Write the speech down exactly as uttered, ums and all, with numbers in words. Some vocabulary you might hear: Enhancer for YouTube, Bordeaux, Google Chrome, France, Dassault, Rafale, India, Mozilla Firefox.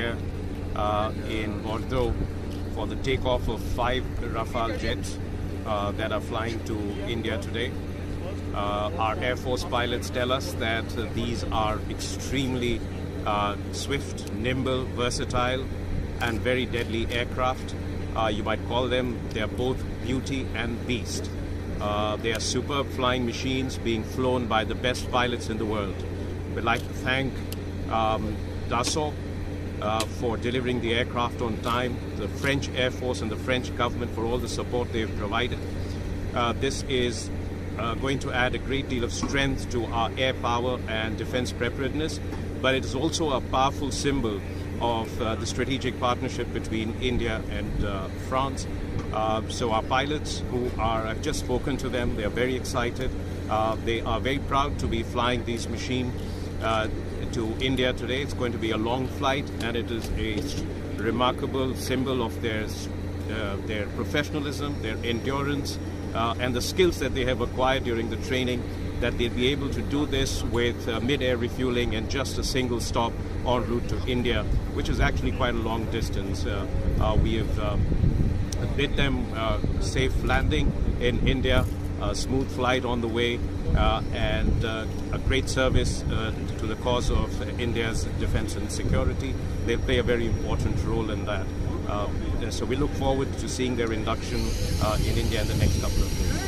here uh, in Bordeaux for the takeoff of five Rafale jets uh, that are flying to India today. Uh, our Air Force pilots tell us that uh, these are extremely uh, swift, nimble, versatile and very deadly aircraft. Uh, you might call them, they are both beauty and beast. Uh, they are superb flying machines being flown by the best pilots in the world. We'd like to thank um, Dassault uh, for delivering the aircraft on time, the French Air Force and the French government for all the support they've provided. Uh, this is uh, going to add a great deal of strength to our air power and defense preparedness, but it is also a powerful symbol of uh, the strategic partnership between India and uh, France. Uh, so our pilots, who are, I've just spoken to them, they are very excited. Uh, they are very proud to be flying these machines uh, to India today. It's going to be a long flight, and it is a remarkable symbol of their, uh, their professionalism, their endurance, uh, and the skills that they have acquired during the training, that they'll be able to do this with uh, mid-air refueling and just a single stop en route to India, which is actually quite a long distance. Uh, uh, we have um, bid them uh, safe landing in India, a smooth flight on the way, uh, and uh, a great service uh, to the cause of India's defense and security. They play a very important role in that. Uh, so we look forward to seeing their induction uh, in India in the next couple of years.